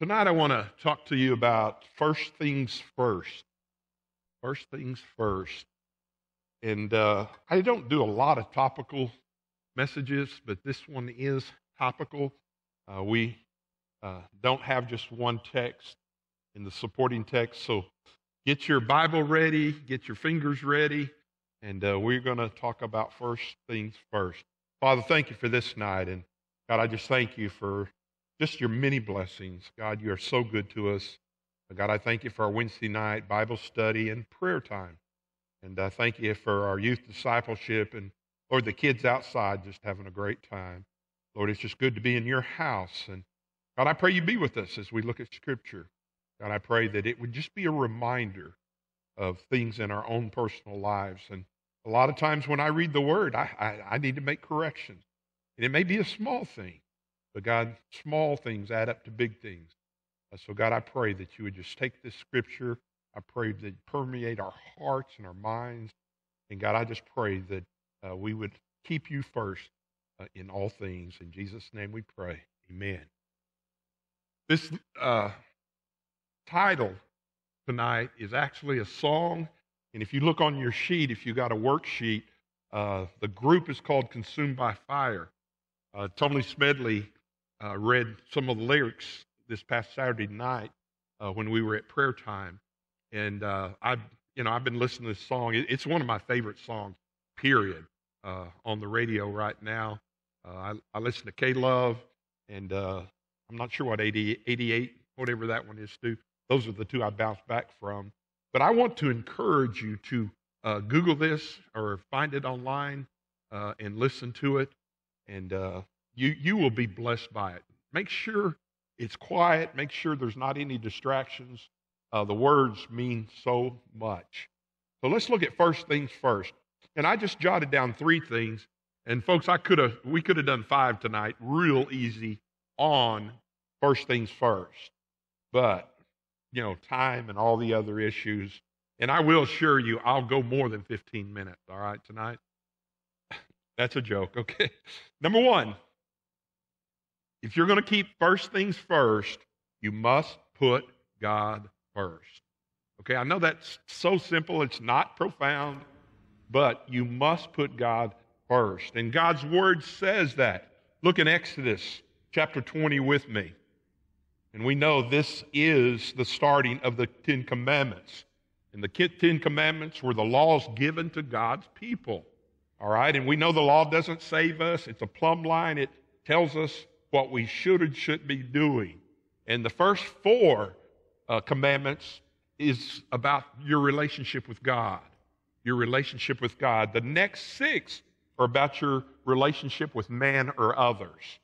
Tonight I want to talk to you about first things first. First things first. And I don't do a lot of topical messages, but this one is topical. We don't have just one text in the supporting text, so get your Bible ready, get your fingers ready, and we're going to talk about first things first. Father, thank you for this night, and God, I just thank you for just your many blessings. God, you are so good to us. God, I thank you for our Wednesday night Bible study and prayer time. And I thank you for our youth discipleship and, Lord, the kids outside just having a great time. Lord, it's just good to be in your house. And God, I pray you be with us as we look at Scripture. God, I pray that it would just be a reminder of things in our own personal lives. And a lot of times when I read the Word, I need to make corrections. And it may be a small thing. But God, small things add up to big things. So God, I pray that you would just take this scripture. I pray that it permeate our hearts and our minds. And God, I just pray that we would keep you first in all things. In Jesus' name we pray. Amen. This title tonight is actually a song. And if you look on your sheet, if you got a worksheet, the group is called Consumed by Fire. Tony Smedley read some of the lyrics this past Saturday night when we were at prayer time, and I've been listening to this song. It's one of my favorite songs, period, on the radio right now. I listen to K Love, and I'm not sure what 88, whatever that one is too. Those are the two I bounce back from. But I want to encourage you to Google this or find it online and listen to it. And you will be blessed by it. Make sure it's quiet. Make sure there's not any distractions. The words mean so much. So let's look at first things first. And I just jotted down three things. And folks, we could have done five tonight, real easy on first things first. But time and all the other issues. And I will assure you, I'll go more than 15 minutes. All right, tonight. That's a joke, okay? Number one, if you're going to keep first things first, you must put God first. Okay, I know that's so simple, it's not profound, but you must put God first. And God's Word says that. Look in Exodus chapter 20 with me. And we know this is the starting of the Ten Commandments. And the Ten Commandments were the laws given to God's people. All right, and we know the law doesn't save us. It's a plumb line. It tells us what we should and shouldn't be doing. And the first four commandments is about your relationship with God, your relationship with God. The next six are about your relationship with man or others.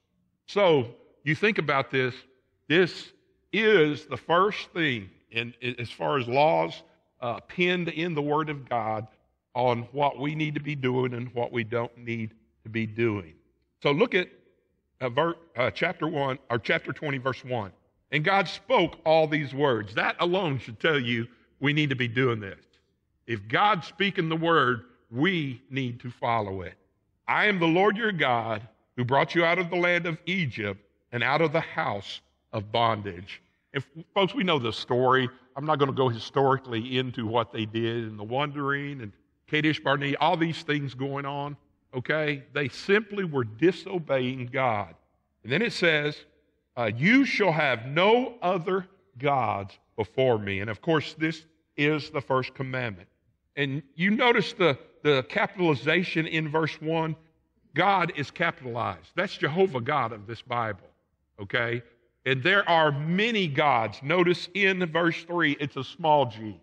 So you think about this. This is the first thing, and as far as laws penned in the Word of God, on what we need to be doing and what we don't need to be doing. So look at chapter 20, verse 1. And God spoke all these words. That alone should tell you we need to be doing this. If God's speaking the word, we need to follow it. I am the Lord your God who brought you out of the land of Egypt and out of the house of bondage. And folks, we know the story. I'm not going to go historically into what they did and the wandering and Kadesh Barnea, all these things going on, okay? They simply were disobeying God. And then it says, you shall have no other gods before me. And, of course, this is the first commandment. And you notice the capitalization in verse 1. God is capitalized. That's Jehovah God of this Bible, okay? And there are many gods. Notice in verse 3, it's a small g.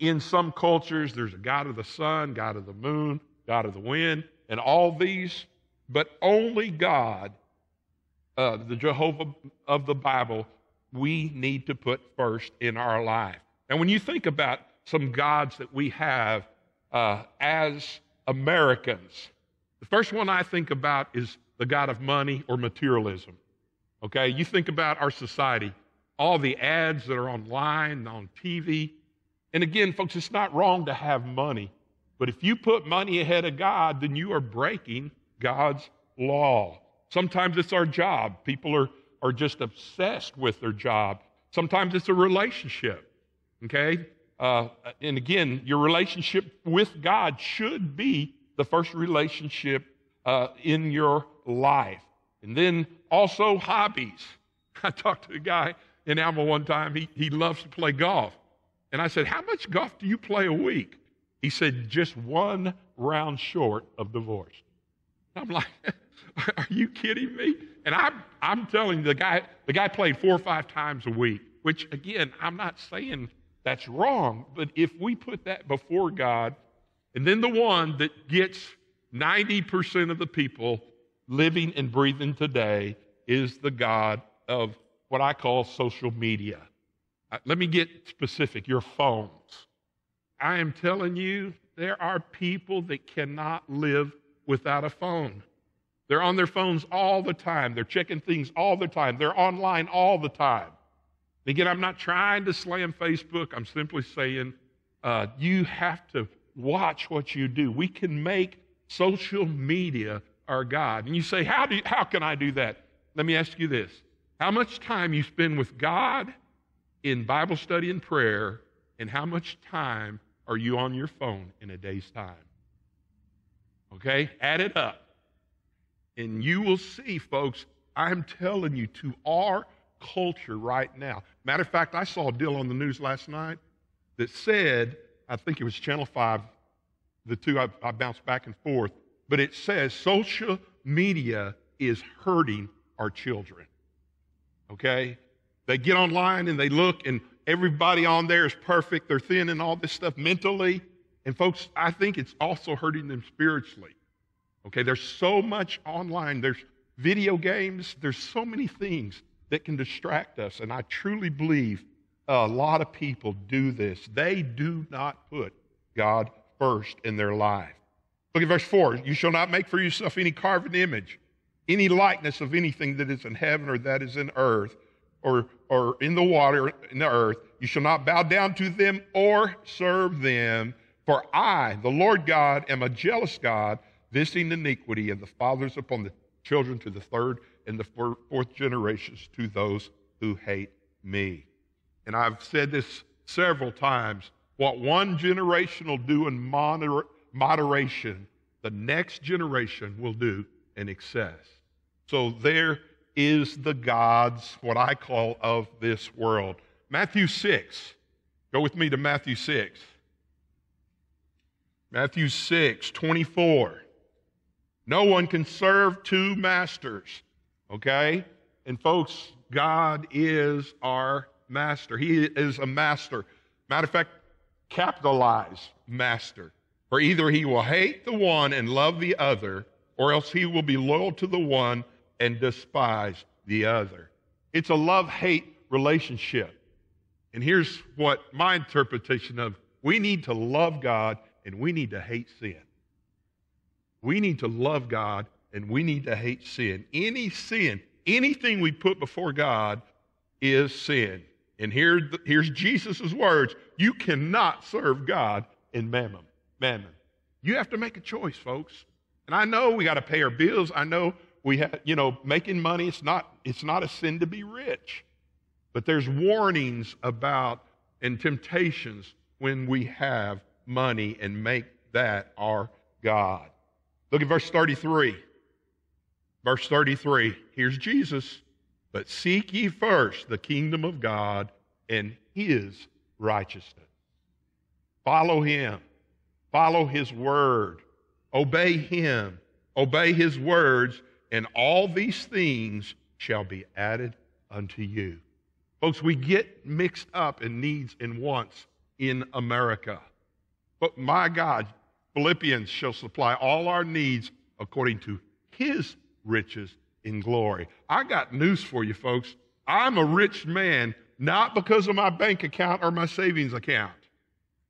In some cultures, there's a God of the sun, God of the moon, God of the wind, and all these, but only God, the Jehovah of the Bible, we need to put first in our life. And when you think about some gods that we have as Americans, the first one I think about is the God of money or materialism. Okay, you think about our society, all the ads that are online, on TV. And again, folks, it's not wrong to have money. But if you put money ahead of God, then you are breaking God's law. Sometimes it's our job. People are are just obsessed with their job. Sometimes it's a relationship, okay? And again, your relationship with God should be the first relationship in your life. And then also hobbies. I talked to a guy in Alma one time. He loves to play golf. And I said, how much golf do you play a week? He said, just one round short of divorce. I'm like, are you kidding me? And I'm telling you, the guy played 4 or 5 times a week, which, again, I'm not saying that's wrong, but if we put that before God, and then the one that gets 90% of the people living and breathing today is the God of what I call social media. Let me get specific, your phones. I am telling you, there are people that cannot live without a phone. They're on their phones all the time. They're checking things all the time. They're online all the time. Again, I'm not trying to slam Facebook. I'm simply saying you have to watch what you do. We can make social media our God. And you say, how can I do that? Let me ask you this. How much time you spend with God in Bible study and prayer, and how much time are you on your phone in a day's time? Okay? Add it up. And you will see, folks, I'm telling you, to our culture right now. Matter of fact, I saw a deal on the news last night that said, I think it was Channel 5, the two I bounced back and forth, but it says social media is hurting our children. Okay? They get online and they look, and everybody on there is perfect. They're thin and all this stuff mentally. And folks, I think it's also hurting them spiritually. Okay, there's so much online. There's video games. There's so many things that can distract us. And I truly believe a lot of people do this. They do not put God first in their life. Look at verse 4. You shall not make for yourself any carved image, any likeness of anything that is in heaven or that is in earth or in the water, in the earth. You shall not bow down to them or serve them. For I, the Lord God, am a jealous God, visiting iniquity of the fathers upon the children to the third and the fourth generations to those who hate me. And I've said this several times. What one generation will do in moderation, the next generation will do in excess. So there is the gods, what I call, of this world. Matthew 6. Go with me to Matthew 6. Matthew 6, 24. No one can serve two masters, okay? And folks, God is our master. He is a master. Matter of fact, capitalize master. For either he will hate the one and love the other, or else he will be loyal to the one and despise the other. It's a love-hate relationship. And here's what my interpretation of, we need to love God and we need to hate sin. We need to love God, and we need to hate sin. Any sin, anything we put before God is sin. And here's Jesus' words. You cannot serve God and mammon. You have to make a choice, folks. And I know we got to pay our bills. I know we have, making money, it's not a sin to be rich. But there's warnings about and temptations when we have money and make that our God. Look at verse 33. Verse 33, here's Jesus. But seek ye first the kingdom of God and his righteousness. Follow him. Follow his word. Obey him. Obey his words, and all these things shall be added unto you. Folks, we get mixed up in needs and wants in America. But my God, Philippians shall supply all our needs according to his riches in glory. I got news for you, folks. I'm a rich man, not because of my bank account or my savings account.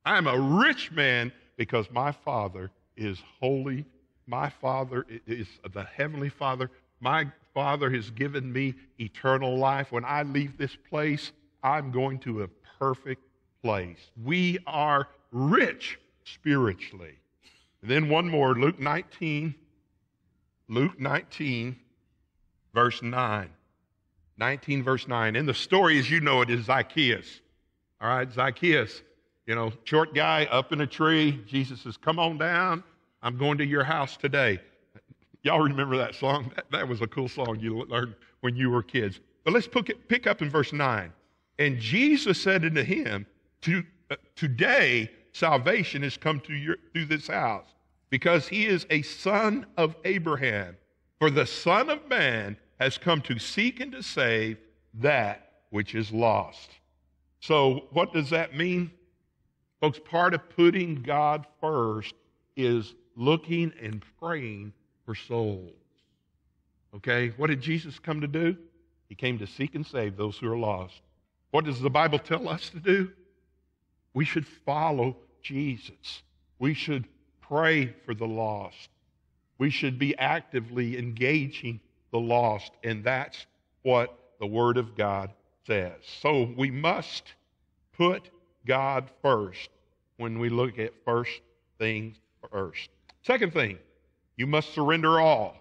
I'm a rich man because my Father is holy. My Father is the Heavenly Father. My Father has given me eternal life. When I leave this place, I'm going to a perfect place. We are rich spiritually. And then one more, Luke 19, verse 9. 19, verse 9. In the story, as you know it, is Zacchaeus. All right, Zacchaeus, you know, short guy up in a tree. Jesus says, come on down. I'm going to your house today. Y'all remember that song? That was a cool song you learned when you were kids. But let's pick up in verse 9. And Jesus said unto him, today salvation has come to this house, because he is a son of Abraham. For the Son of Man has come to seek and to save that which is lost. So what does that mean? Folks, part of putting God first is looking and praying for souls. Okay, what did Jesus come to do? He came to seek and save those who are lost. What does the Bible tell us to do? We should follow Jesus. We should pray for the lost. We should be actively engaging the lost, and that's what the Word of God says. So we must put God first when we look at first things first. Second thing, you must surrender all.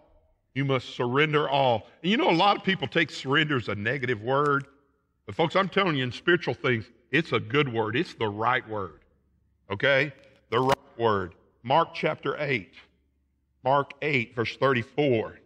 You must surrender all. And you know, a lot of people take surrender as a negative word, but folks, I'm telling you, in spiritual things, it's a good word. It's the right word, okay? The right word. Mark chapter 8. Mark 8, verse 34.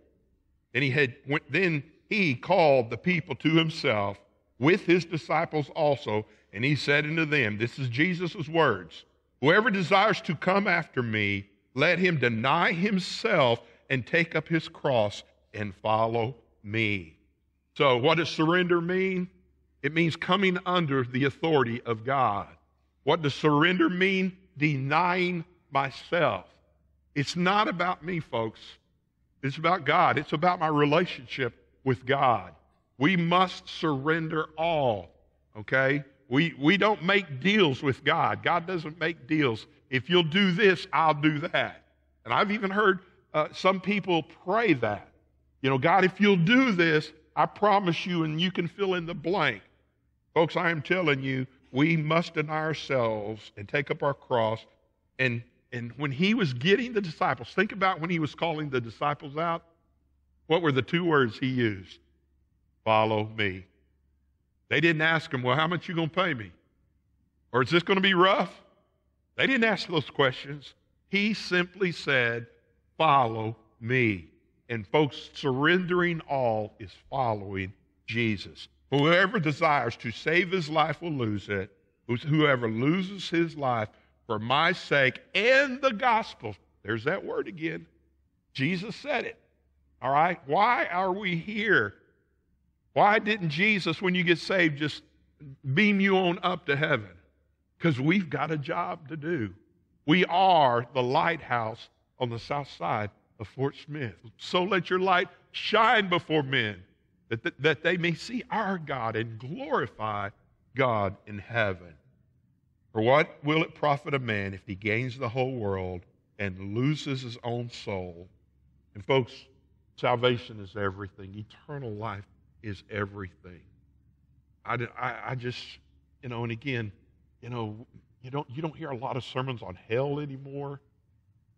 Then he called the people to himself with his disciples also, and he said unto them, this is Jesus' words, whoever desires to come after me, let him deny himself and take up his cross and follow me. So what does surrender mean? It means coming under the authority of God. What does surrender mean? Denying myself. It's not about me, folks. It's about God. It's about my relationship with God. We must surrender all, okay? We don't make deals with God. God doesn't make deals. If you'll do this, I'll do that. And I've even heard some people pray that. You know, God, if you'll do this, I promise you, and you can fill in the blank. Folks, I am telling you, we must deny ourselves and take up our cross. And when he was getting the disciples, think about when he was calling the disciples out, what were the two words he used? Follow me. They didn't ask him, well, how much you going to pay me? Or is this going to be rough? They didn't ask those questions. He simply said, follow me. And folks, surrendering all is following Jesus. Whoever desires to save his life will lose it. Whoever loses his life for my sake and the gospel. There's that word again. Jesus said it. All right? Why are we here? Why didn't Jesus, when you get saved, just beam you on up to heaven? Because we've got a job to do. We are the lighthouse on the south side of Fort Smith. So let your light shine before men, that they may see our God and glorify God in heaven. For what will it profit a man if he gains the whole world and loses his own soul? And folks, salvation is everything. Eternal life is everything. I just, you know, and again, you know, you don't hear a lot of sermons on hell anymore.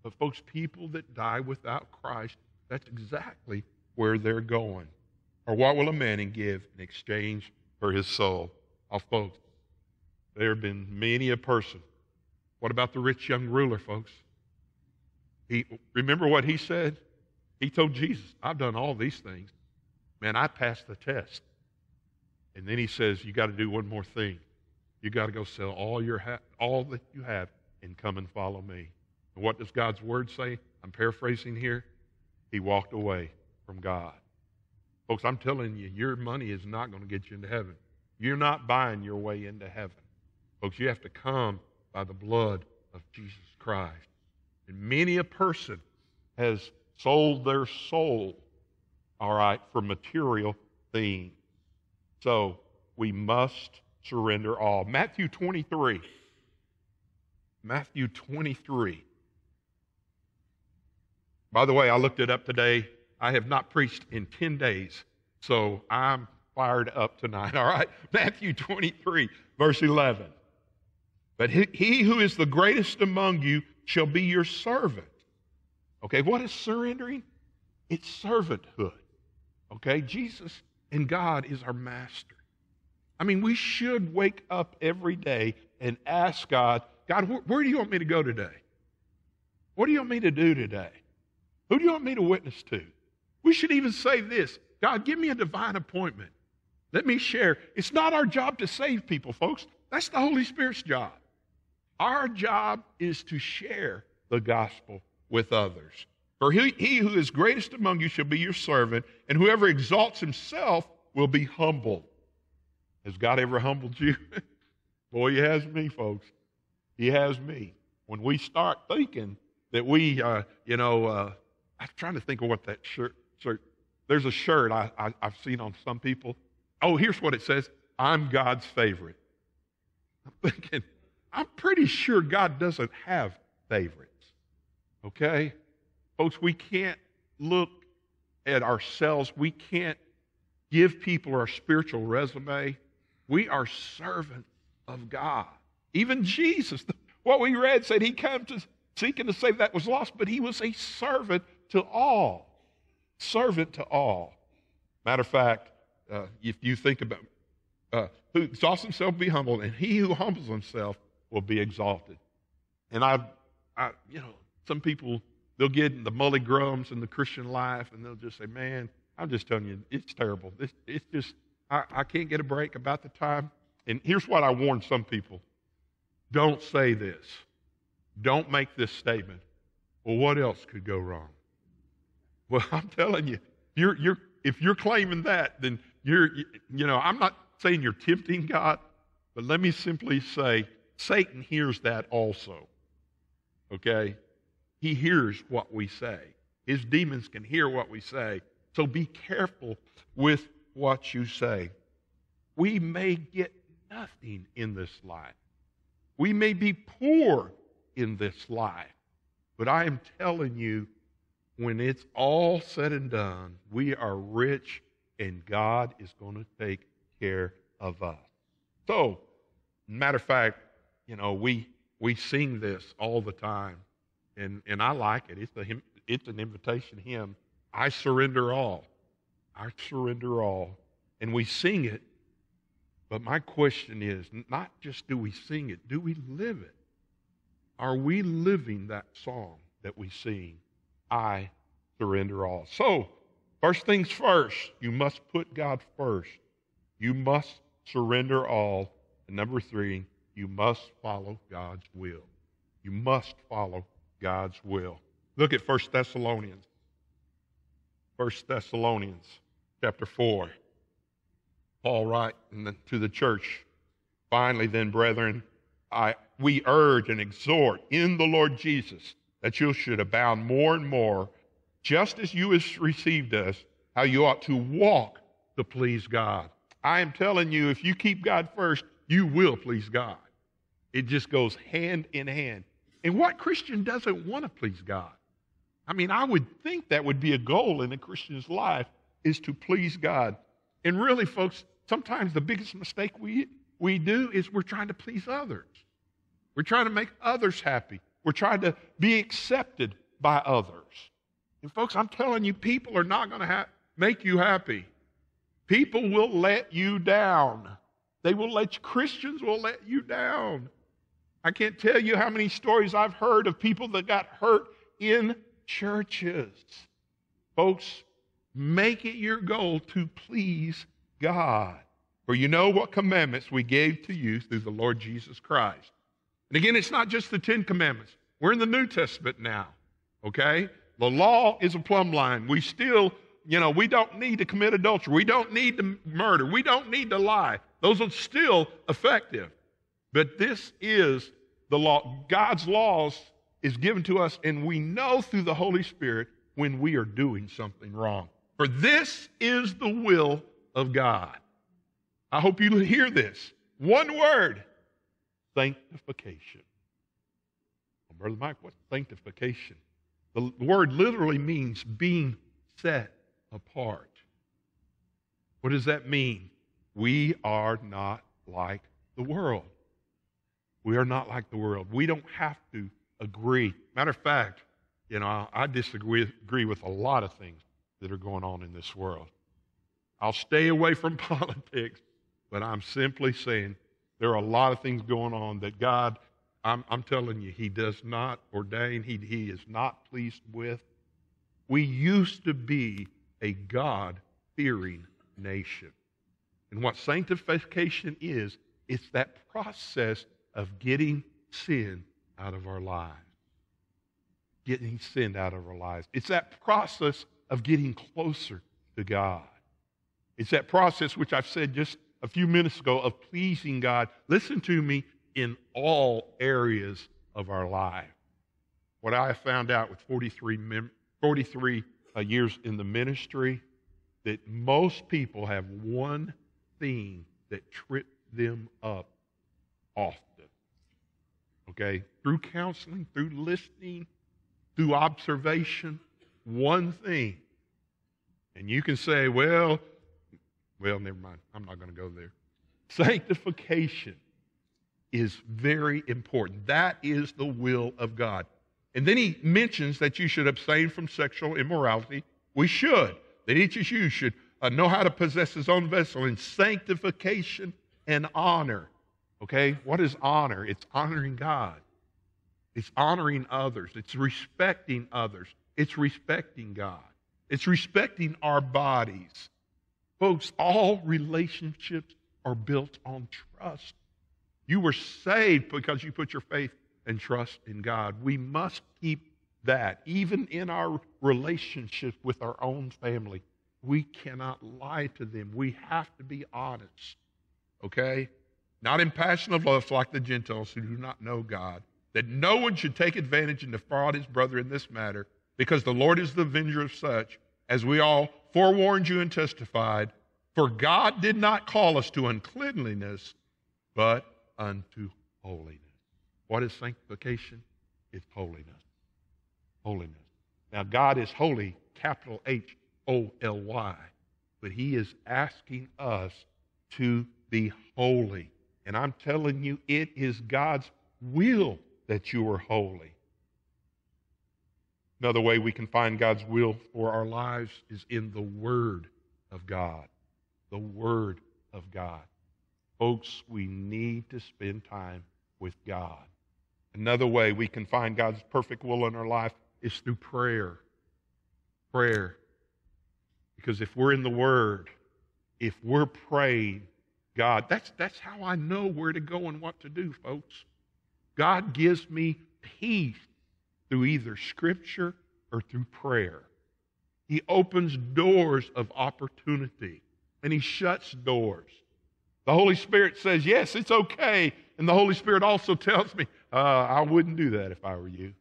But folks, people that die without Christ, that's exactly where they're going. Or what will a man give in exchange for his soul? Oh, folks, there have been many a person. What about the rich young ruler, folks? Remember what he said? He told Jesus, I've done all these things. Man, I passed the test. And then he says, you got to do one more thing. You got to go sell all that you have and come and follow me. And what does God's word say? I'm paraphrasing here. He walked away from God. Folks, I'm telling you, your money is not going to get you into heaven. You're not buying your way into heaven. Folks, you have to come by the blood of Jesus Christ. And many a person has sold their soul, all right, for material things. So we must surrender all. Matthew 23. Matthew 23. By the way, I looked it up today. I have not preached in 10 days, so I'm fired up tonight, all right? Matthew 23, verse 11. But he who is the greatest among you shall be your servant. Okay, what is surrendering? It's servanthood. Okay, Jesus and God is our master. I mean, we should wake up every day and ask God, God, where do you want me to go today? What do you want me to do today? Who do you want me to witness to? We should even say this, God, give me a divine appointment. Let me share. It's not our job to save people, folks. That's the Holy Spirit's job. Our job is to share the gospel with others. For he who is greatest among you shall be your servant, and whoever exalts himself will be humbled. Has God ever humbled you? Boy, he has me, folks. He has me. When we start thinking that we, I'm trying to think of what that shirt. There's a shirt I've seen on some people. Oh, here's what it says. I'm God's favorite. I'm thinking, I'm pretty sure God doesn't have favorites. Okay? Folks, we can't look at ourselves. We can't give people our spiritual resume. We are servants of God. Even Jesus, what we read said he came to seek and to save that was lost, but he was a servant to all. Servant to all. Matter of fact, if you think about who exalts himself will be humbled, and he who humbles himself will be exalted. And I some people, they'll get in the mully grums in the Christian life, and they'll just say, man, I'm just telling you, it's terrible. It's just, I can't get a break about the time. And here's what I warn some people. Don't say this. Don't make this statement. Well, what else could go wrong? Well, I'm telling you, if you're claiming that, then I'm not saying you're tempting God, but let me simply say, Satan hears that also, okay? He hears what we say. His demons can hear what we say. So be careful with what you say. We may get nothing in this life. We may be poor in this life. But I am telling you, when it's all said and done, we are rich and God is going to take care of us. So, matter of fact, we sing this all the time, and I like it. It's an invitation hymn. I surrender all. I surrender all. And we sing it, but my question is, not just do we sing it, do we live it? Are we living that song that we sing, I surrender all? So, first things first, you must put God first. You must surrender all. And number three, you must follow God's will. You must follow God's will. Look at 1 Thessalonians. 1 Thessalonians chapter 4. Paul writes to the church, finally then, brethren, we urge and exhort in the Lord Jesus that you should abound more and more, just as you have received us, how you ought to walk to please God. I am telling you, if you keep God first, you will please God. It just goes hand in hand. And what Christian doesn't want to please God? I mean, I would think that would be a goal in a Christian's life, is to please God. And really, folks, sometimes the biggest mistake we do is we're trying to please others. We're trying to make others happy. We're trying to be accepted by others. And folks, I'm telling you, people are not going to make you happy. People will let you down. Christians will let you down. I can't tell you how many stories I've heard of people that got hurt in churches. Folks, make it your goal to please God. For you know what commandments we gave to you through the Lord Jesus Christ. And again, it's not just the 10 commandments. We're in the New Testament now, okay? The law is a plumb line. We still, we don't need to commit adultery. We don't need to murder. We don't need to lie. Those are still effective. But this is the law. God's laws is given to us, and we know through the Holy Spirit when we are doing something wrong. For this is the will of God. I hope you hear this. One word. Sanctification. Well, Brother Mike, what's sanctification? The word literally means being set apart. What does that mean? We are not like the world. We are not like the world. We don't have to agree. Matter of fact, I disagree with a lot of things that are going on in this world. I'll stay away from politics, but I'm simply saying there are a lot of things going on that God, I'm telling you, He does not ordain, He is not pleased with. We used to be a God-fearing nation. And what sanctification is, it's that process of getting sin out of our lives. Getting sin out of our lives. It's that process of getting closer to God. It's that process, which I've said just a few minutes ago, of pleasing God, listen to me, in all areas of our life. What I found out with 43 years in the ministry, that most people have one thing that trips them up often. Okay? Through counseling, through listening, through observation, one thing. And you can say, well, never mind. I'm not going to go there. Sanctification is very important. That is the will of God. And then he mentions that you should abstain from sexual immorality. We should. That each of you should know how to possess his own vessel in sanctification and honor. Okay? What is honor? It's honoring God. It's honoring others. It's respecting others. It's respecting God. It's respecting our bodies. Folks, all relationships are built on trust. You were saved because you put your faith and trust in God. We must keep that. Even in our relationship with our own family, we cannot lie to them. We have to be honest, okay? Not in passion of lust like the Gentiles who do not know God, that no one should take advantage and defraud his brother in this matter, because the Lord is the avenger of such, as we all forewarned you and testified. For God did not call us to uncleanliness, but unto holiness. What is sanctification? It's holiness. Holiness. Now, God is holy, capital H-O-L-Y, but He is asking us to be holy. And I'm telling you, it is God's will that you are holy. Another way we can find God's will for our lives is in the Word of God. The Word of God. Folks, we need to spend time with God. Another way we can find God's perfect will in our life is through prayer. Prayer. Because if we're in the Word, if we're praying, God, that's how I know where to go and what to do, folks. God gives me peace through either Scripture or through prayer. He opens doors of opportunity, and He shuts doors. The Holy Spirit says, yes, it's okay. And the Holy Spirit also tells me, I wouldn't do that if I were you.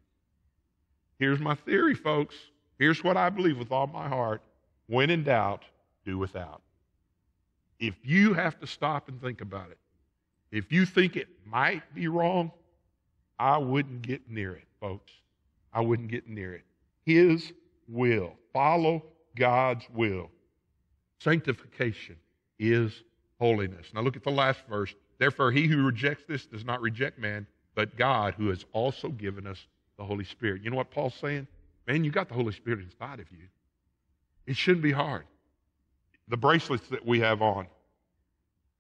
Here's my theory, folks. Here's what I believe with all my heart. When in doubt, do without. If you have to stop and think about it, if you think it might be wrong, I wouldn't get near it, folks. I wouldn't get near it. His will. Follow God's will. Sanctification is holiness. Now look at the last verse. Therefore, he who rejects this does not reject man, but God, who has also given us the Holy Spirit. You know what Paul's saying? Man, you got the Holy Spirit inside of you. It shouldn't be hard. The bracelets that we have on,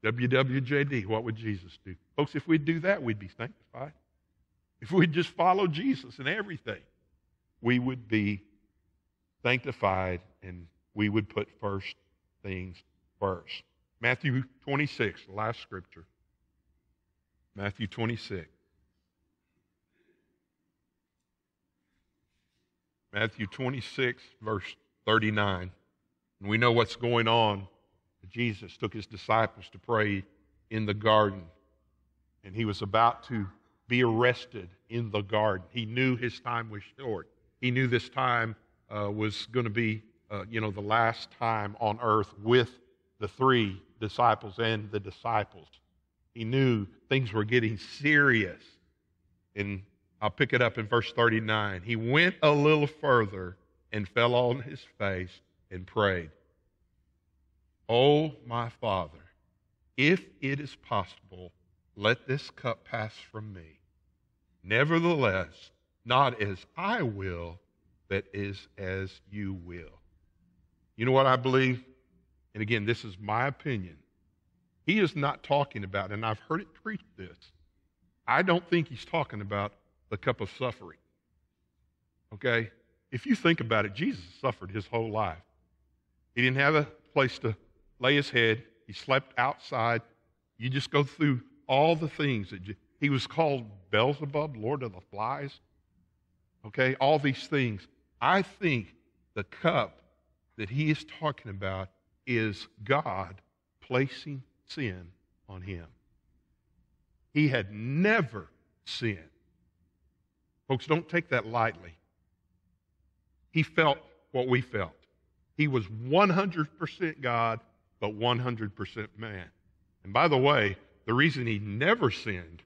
WWJD, what would Jesus do? Folks, if we'd do that, we'd be sanctified. If we'd just follow Jesus in everything, we would be sanctified and we would put first things first. Matthew 26, last scripture. Matthew 26. Matthew 26, verse 39. And we know what's going on. Jesus took his disciples to pray in the garden. And he was about to be arrested in the garden. He knew his time was short. He knew this time was going to be, the last time on earth with the three disciples and the disciples. He knew things were getting serious. And I'll pick it up in verse 39. He went a little further and fell on his face and prayed, "Oh, my Father, if it is possible, let this cup pass from me. Nevertheless, not as I will, but as you will." You know what I believe? and again, this is my opinion, he is not talking about, and I've heard it preached this, I don't think he's talking about the cup of suffering. Okay? If you think about it, Jesus suffered his whole life. He didn't have a place to lay his head. He slept outside. You just go through all the things that he was called Beelzebub, Lord of the Flies. Okay? All these things. I think the cup that he is talking about is God placing sin on him. He had never sinned. Folks, don't take that lightly. He felt what we felt. He was 100% God, but 100% man. And by the way, the reason he never sinned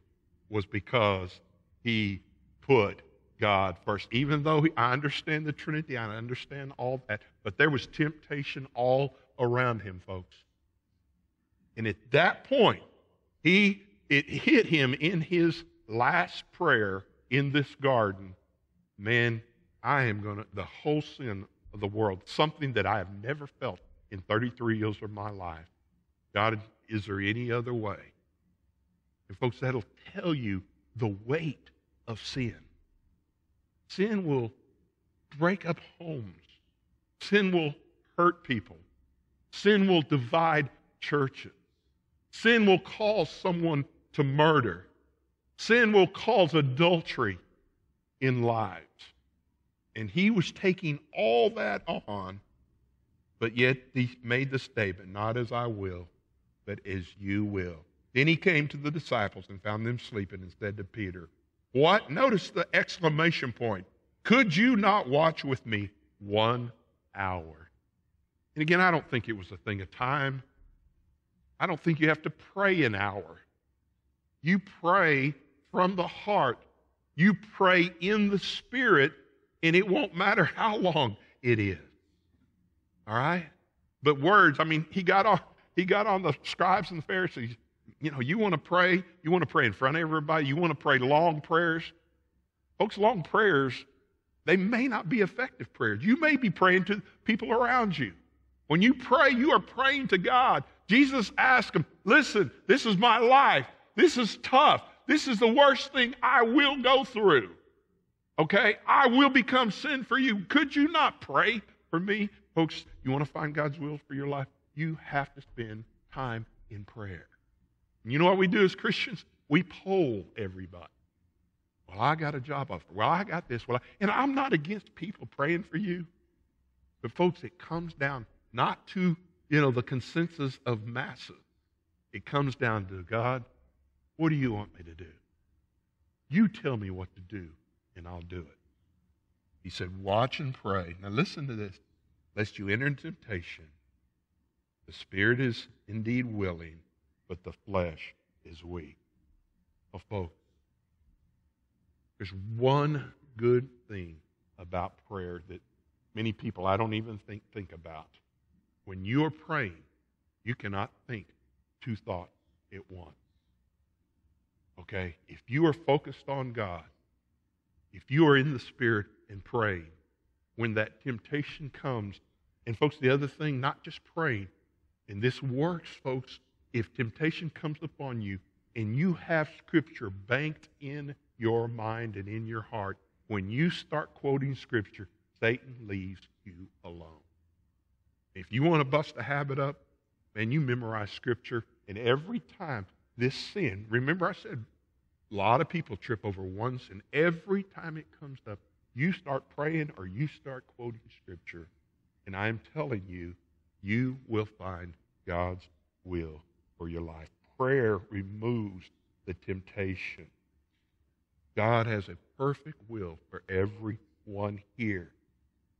was because he put God first. Even though I understand the Trinity, I understand all that, but there was temptation all around him, folks. And at that point, it hit him in his last prayer in this garden. Man, the whole sin of the world, something that I have never felt in 33 years of my life. God, is there any other way? And folks, that'll tell you the weight of sin. Sin will break up homes. Sin will hurt people. Sin will divide churches. Sin will cause someone to murder. Sin will cause adultery in lives. And he was taking all that on, but yet he made the statement, not as I will, but as you will. Then he came to the disciples and found them sleeping and said to Peter, what? Notice the exclamation point. Could you not watch with me 1 hour? And again, I don't think it was a thing of time. I don't think you have to pray an hour. You pray from the heart. You pray in the Spirit, and it won't matter how long it is. All right? But words, I mean, he got on the scribes and the Pharisees. You know, you want to pray in front of everybody, you want to pray long prayers. Folks, long prayers, they may not be effective prayers. You may be praying to people around you. When you pray, you are praying to God. Jesus asked him, listen, this is my life. This is tough. This is the worst thing I will go through. Okay? I will become sin for you. Could you not pray for me? Folks, you want to find God's will for your life? You have to spend time in prayer. And you know what we do as Christians? We poll everybody. Well, I got a job offer. Well, I got this. And I'm not against people praying for you. But folks, it comes down not to the consensus of masses. It comes down to, God, what do you want me to do? You tell me what to do, and I'll do it. He said, watch and pray. Now listen to this. Lest you enter into temptation, the spirit is indeed willing, but the flesh is weak. Well, folks, there's one good thing about prayer that many people I don't even think about. When you are praying, you cannot think two thoughts at once. Okay? If you are focused on God, if you are in the Spirit and praying, when that temptation comes, and folks, the other thing, not just praying, and this works, folks, if temptation comes upon you and you have Scripture banked in your mind and in your heart, when you start quoting Scripture, Satan leaves you alone. If you want to bust a habit up, man, you memorize Scripture. And every time this sin, remember I said a lot of people trip over one sin. Every time it comes up, you start praying or you start quoting Scripture. And I am telling you, you will find God's will for your life. Prayer removes the temptation. God has a perfect will for everyone here.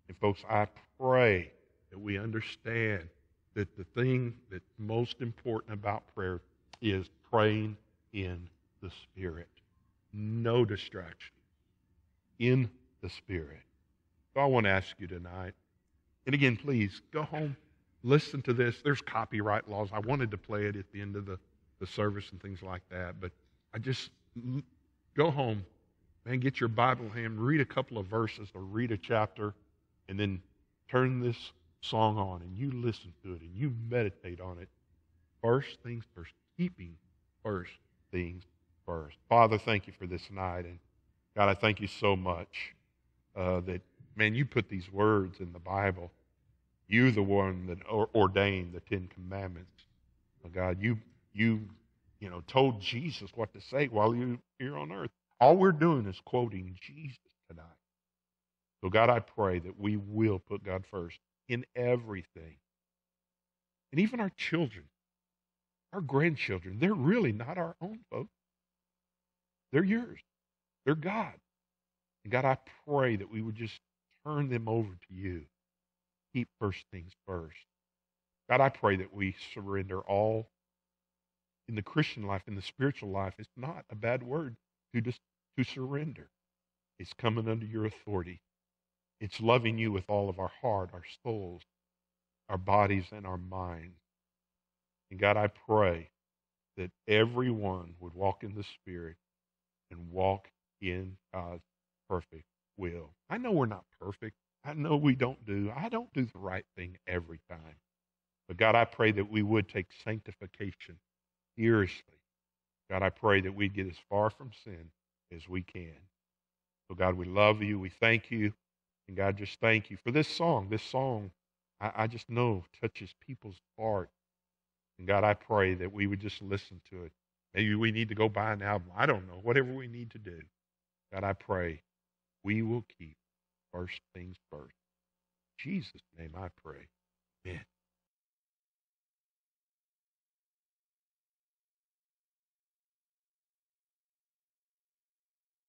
And folks, I pray that we understand that the thing that's most important about prayer is praying in the Spirit. No distraction. In the Spirit. So I want to ask you tonight, and again, please, go home, listen to this. There's copyright laws. I wanted to play it at the end of the service and things like that, but I just, go home, man, get your Bible in hand, read a couple of verses or read a chapter, and then turn this song on and you listen to it and you meditate on it. First things first, keeping first things first. Father, thank you for this night. And God, I thank you so much that, man, you put these words in the Bible. You, the one that ordained the Ten Commandments. Oh, God, you told Jesus what to say while you were here on earth. All we're doing is quoting Jesus tonight. So, God, I pray that we will put God first in everything. And even our children, our grandchildren, they're really not our own, folks. They're yours. They're God. And, God, I pray that we would just turn them over to you. Keep first things first. God, I pray that we surrender all in the Christian life, in the spiritual life. It's not a bad word to surrender. It's coming under your authority. It's loving you with all of our heart, our souls, our bodies, and our minds. And God, I pray that everyone would walk in the Spirit and walk in God's perfect will. I know we're not perfect. I know I don't do the right thing every time. But God, I pray that we would take sanctification seriously. God, I pray that we get as far from sin as we can. So God, we love you. We thank you. And God, just thank you for this song. This song, I just know, touches people's heart. And God, I pray that we would just listen to it. Maybe we need to go buy an album. I don't know. Whatever we need to do. God, I pray we will keep first things first. In Jesus' name I pray. Amen.